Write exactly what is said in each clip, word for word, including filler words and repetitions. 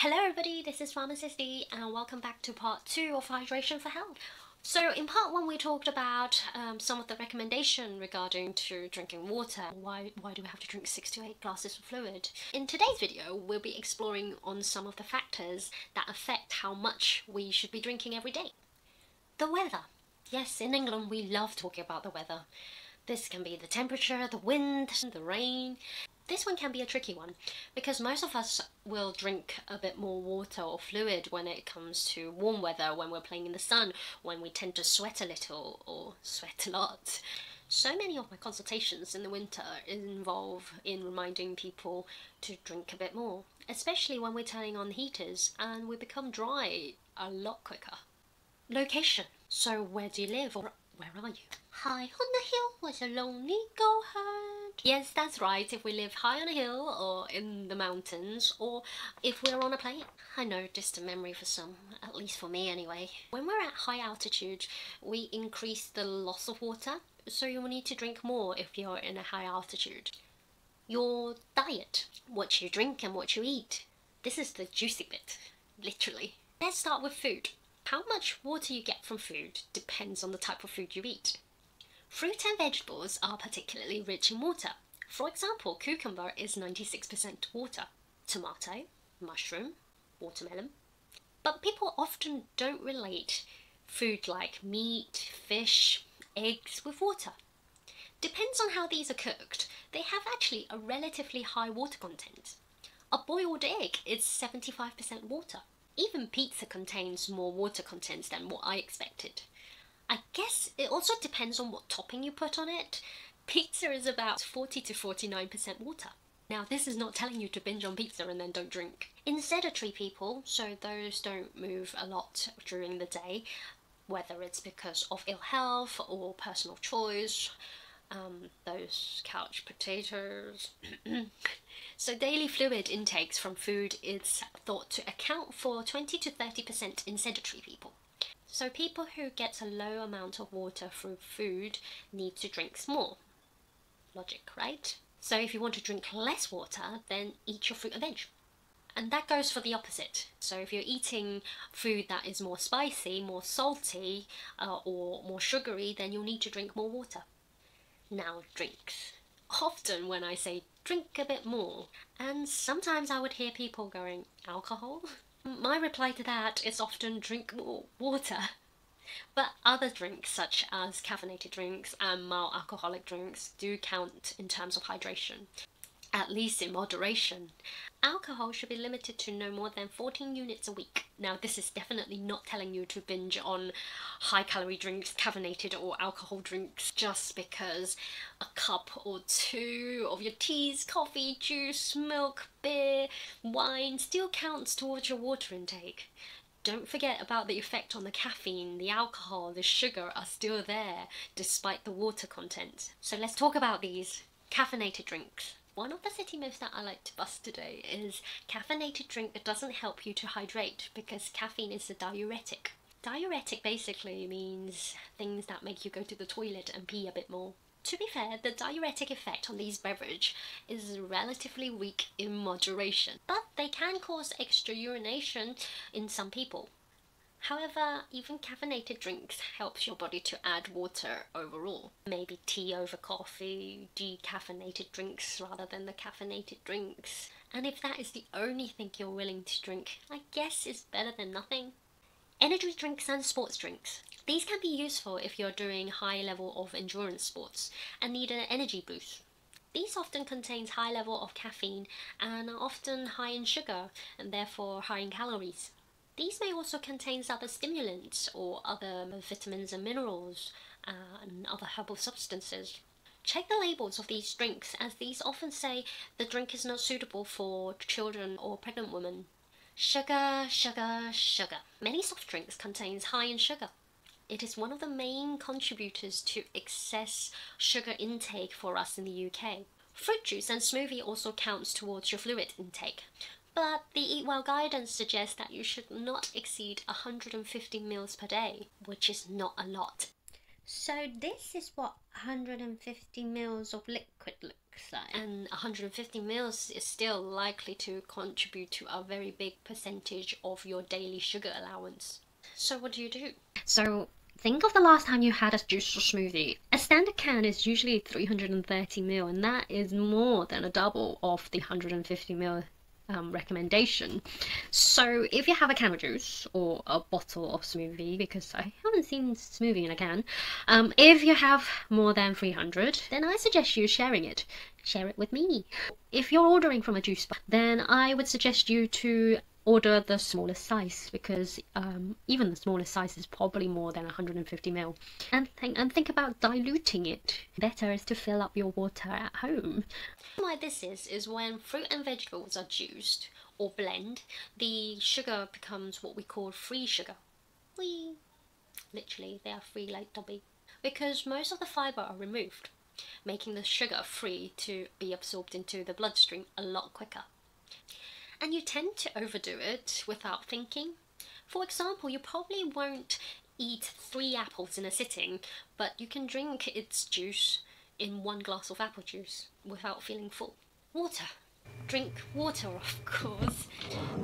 Hello everybody, this is Pharmacist D and welcome back to part two of Hydration for Health. So in part one we talked about um, some of the recommendation regarding to drinking water. Why, why do we have to drink six to eight glasses of fluid? In today's video we'll be exploring on some of the factors that affect how much we should be drinking every day. The weather. Yes, in England we love talking about the weather. This can be the temperature, the wind, the rain. This one can be a tricky one because most of us will drink a bit more water or fluid when it comes to warm weather, when we're playing in the sun, when we tend to sweat a little or sweat a lot. So many of my consultations in the winter involve in reminding people to drink a bit more, especially when we're turning on heaters and we become dry a lot quicker. Location. So where do you live or where are you? High on the hill was a lonely go home. Yes, that's right, if we live high on a hill or in the mountains or if we're on a plane. I know, distant memory for some, at least for me anyway. When we're at high altitude, we increase the loss of water, so you'll need to drink more if you're in a high altitude. Your diet, what you drink and what you eat. This is the juicy bit, literally. Let's start with food. How much water you get from food depends on the type of food you eat. Fruit and vegetables are particularly rich in water. For example, cucumber is ninety-six percent water, tomato, mushroom, watermelon. But people often don't relate food like meat, fish, eggs with water. Depends on how these are cooked, they have actually a relatively high water content. A boiled egg is seventy-five percent water. Even pizza contains more water content than what I expected. I guess it also depends on what topping you put on it. Pizza is about forty to forty-nine percent water. Now this is not telling you to binge on pizza and then don't drink. In sedentary people, so those don't move a lot during the day, whether it's because of ill health or personal choice, um, those couch potatoes. So daily fluid intakes from food is thought to account for twenty to thirty percent in sedentary people. So people who get a low amount of water through food need to drink more. Logic, right? So if you want to drink less water, then eat your fruit and veg. And that goes for the opposite. So if you're eating food that is more spicy, more salty, uh, or more sugary, then you'll need to drink more water. Now drinks. Often when I say drink a bit more, and sometimes I would hear people going, alcohol? My reply to that is often drink more water, but other drinks such as caffeinated drinks and mild alcoholic drinks do count in terms of hydration, at least in moderation. Alcohol should be limited to no more than fourteen units a week. Now this is definitely not telling you to binge on high calorie drinks, caffeinated or alcohol drinks just because a cup or two of your teas, coffee, juice, milk, beer, wine still counts towards your water intake. Don't forget about the effect on the caffeine, the alcohol, the sugar are still there despite the water content. So let's talk about these caffeinated drinks. One of the city myths that I like to bust today is caffeinated drink that doesn't help you to hydrate because caffeine is a diuretic. Diuretic basically means things that make you go to the toilet and pee a bit more. To be fair, the diuretic effect on these beverages is relatively weak in moderation, but they can cause extra urination in some people. However, even caffeinated drinks helps your body to add water overall. Maybe tea over coffee, decaffeinated drinks rather than the caffeinated drinks. And if that is the only thing you're willing to drink, I guess it's better than nothing. Energy drinks and sports drinks. These can be useful if you're doing high level of endurance sports and need an energy boost. These often contain high level of caffeine and are often high in sugar and therefore high in calories. These may also contain other stimulants or other vitamins and minerals uh, and other herbal substances. Check the labels of these drinks as these often say the drink is not suitable for children or pregnant women. Sugar, sugar, sugar. Many soft drinks contain high in sugar. It is one of the main contributors to excess sugar intake for us in the U K. Fruit juice and smoothie also counts towards your fluid intake. But the Eat Well guidance suggests that you should not exceed one hundred fifty mils per day, which is not a lot. So this is what one hundred fifty mils of liquid looks dioxide, and one hundred fifty mils is still likely to contribute to a very big percentage of your daily sugar allowance. So what do you do? So think of the last time you had a juice or smoothie. A standard can is usually three hundred thirty mils, and that is more than a double of the one hundred fifty mils Um, recommendation. So if you have a can of juice or a bottle of smoothie, because I haven't seen smoothie in a can, um, if you have more than three hundred, then I suggest you sharing it. Share it with me. If you're ordering from a juice bar, then I would suggest you to order the smallest size, because um, even the smallest size is probably more than one hundred fifty mils. And, th and think about diluting it. Better is to fill up your water at home. Why this is, is when fruit and vegetables are juiced or blend, the sugar becomes what we call free sugar. Whee! Literally, they are free like Dobby. Because most of the fibre are removed, making the sugar free to be absorbed into the bloodstream a lot quicker. And you tend to overdo it without thinking. For example, you probably won't eat three apples in a sitting, but you can drink its juice in one glass of apple juice without feeling full. Water. Drink water, of course.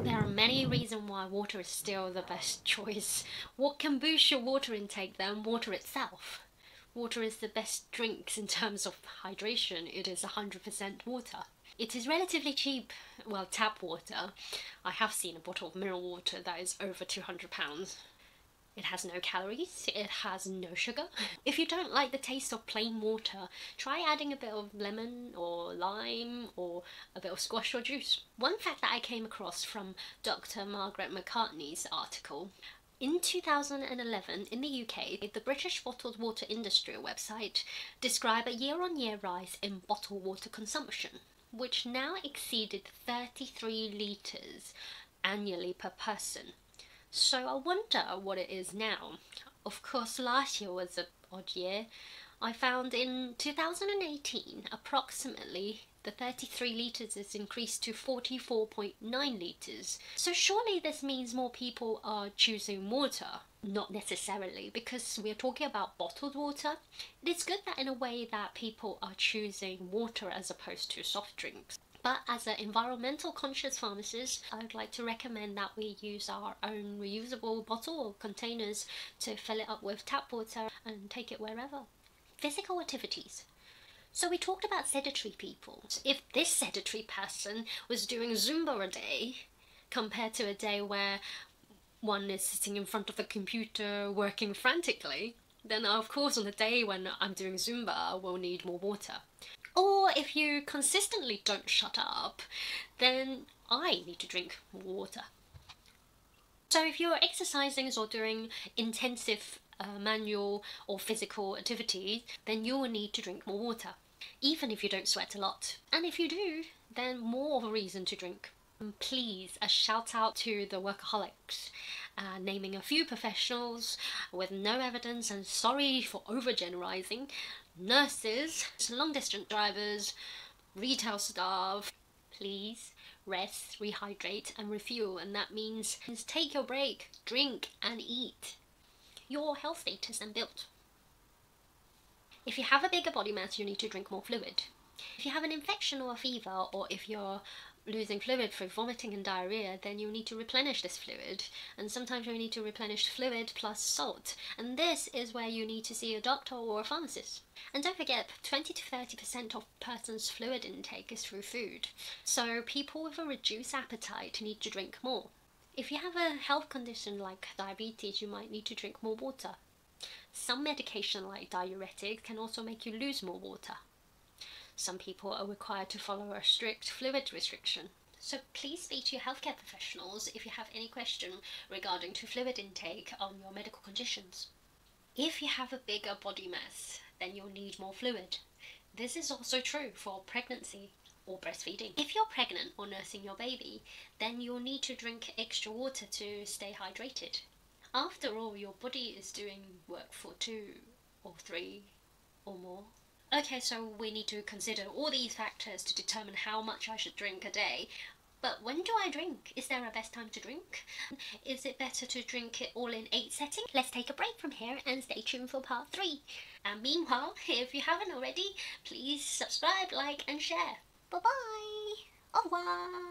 There are many reasons why water is still the best choice. What can boost your water intake than water itself? Water is the best drink in terms of hydration. It is one hundred percent water. It is relatively cheap, well, tap water. I have seen a bottle of mineral water that is over two hundred pounds. It has no calories, it has no sugar. If you don't like the taste of plain water, try adding a bit of lemon or lime or a bit of squash or juice. One fact that I came across from Doctor Margaret McCartney's article, in two thousand eleven, in the U K, the British Bottled Water Industry website described a year-on-year rise in bottled water consumption, which now exceeded thirty-three litres annually per person. So I wonder what it is now. Of course, last year was an odd year. I found in two thousand eighteen, approximately, the thirty-three litres is increased to forty-four point nine litres. So surely this means more people are choosing water. Not necessarily, because we're talking about bottled water. It's good that in a way that people are choosing water as opposed to soft drinks. But as an environmental conscious pharmacist, I would like to recommend that we use our own reusable bottle or containers to fill it up with tap water and take it wherever. Physical activities. So we talked about sedentary people. If this sedentary person was doing Zumba a day compared to a day where one is sitting in front of the computer working frantically, then of course on the day when I'm doing Zumba I will need more water. Or if you consistently don't shut up, then I need to drink more water. So if you're exercising or doing intensive uh, manual or physical activities, then you will need to drink more water, even if you don't sweat a lot. And if you do, then more of a reason to drink. And please, a shout out to the workaholics, uh, naming a few professionals with no evidence, and sorry for overgeneralizing, nurses, long distance drivers, retail staff. Please rest, rehydrate and refuel, and that means take your break, drink and eat. Your health status and build. If you have a bigger body mass, you need to drink more fluid. If you have an infection or a fever, or if you're losing fluid through vomiting and diarrhea, then you'll need to replenish this fluid, and sometimes you need to replenish fluid plus salt, and this is where you need to see a doctor or a pharmacist. And don't forget, twenty to thirty percent of person's fluid intake is through food, so people with a reduced appetite need to drink more. If you have a health condition like diabetes, you might need to drink more water. Some medication like diuretics can also make you lose more water. Some people are required to follow a strict fluid restriction. So please speak to your healthcare professionals if you have any question regarding to fluid intake on your medical conditions. If you have a bigger body mass, then you'll need more fluid. This is also true for pregnancy or breastfeeding. If you're pregnant or nursing your baby, then you'll need to drink extra water to stay hydrated. After all, your body is doing work for two or three or more. Okay, so we need to consider all these factors to determine how much I should drink a day But when do I drink? Is there a best time to drink? Is it better to drink it all in eight setting? Let's take a break from here and stay tuned for part three. And meanwhile, if you haven't already, please subscribe, like and share. Bye bye! Au revoir!